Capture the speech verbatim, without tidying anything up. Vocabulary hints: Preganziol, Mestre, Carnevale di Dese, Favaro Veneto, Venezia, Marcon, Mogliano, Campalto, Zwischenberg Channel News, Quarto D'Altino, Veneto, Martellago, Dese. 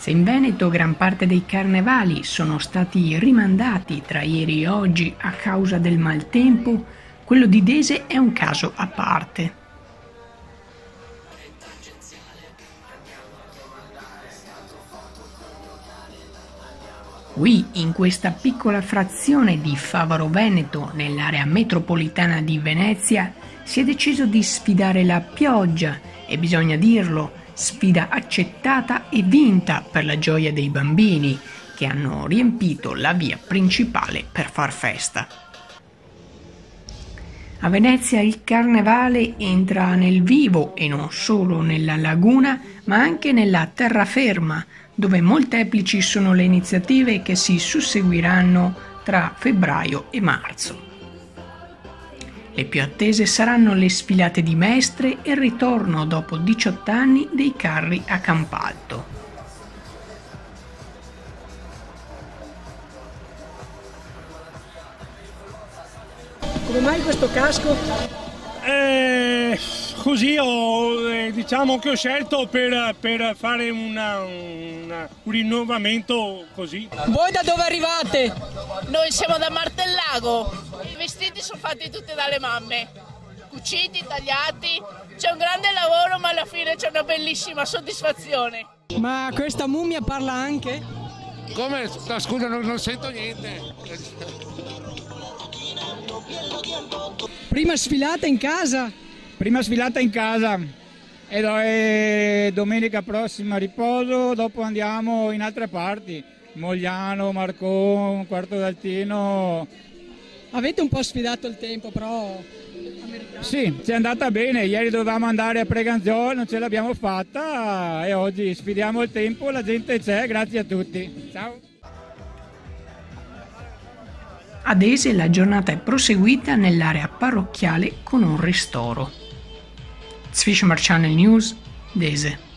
Se in Veneto gran parte dei carnevali sono stati rimandati tra ieri e oggi a causa del maltempo, quello di Dese è un caso a parte. Qui, in questa piccola frazione di Favaro Veneto, nell'area metropolitana di Venezia, si è deciso di sfidare la pioggia e, bisogna dirlo, sfida accettata e vinta per la gioia dei bambini che hanno riempito la via principale per far festa. A Venezia il carnevale entra nel vivo e non solo nella laguna, ma anche nella terraferma, dove molteplici sono le iniziative che si susseguiranno tra febbraio e marzo. Le più attese saranno le sfilate di Mestre e il ritorno dopo diciotto anni dei carri a Campalto. Come mai questo casco? Eh, così ho, eh, diciamo che ho scelto per, per fare una, una, un rinnovamento così. Voi da dove arrivate? Noi siamo da Martellago. I vestiti sono fatti tutti dalle mamme, cuciti, tagliati. C'è un grande lavoro, ma alla fine c'è una bellissima soddisfazione. Ma questa mummia parla anche? Come? No, scusa, non, non sento niente. Prima sfilata in casa? Prima sfilata in casa, e domenica prossima riposo, dopo andiamo in altre parti, Mogliano, Marcon, Quarto D'Altino. Avete un po' sfidato il tempo, però... Sì, ci è andata bene, ieri dovevamo andare a Preganziol, non ce l'abbiamo fatta e oggi sfidiamo il tempo, la gente c'è, grazie a tutti. Ciao! A Dese la giornata è proseguita nell'area parrocchiale con un ristoro. Zwischenberg Channel News, Dese.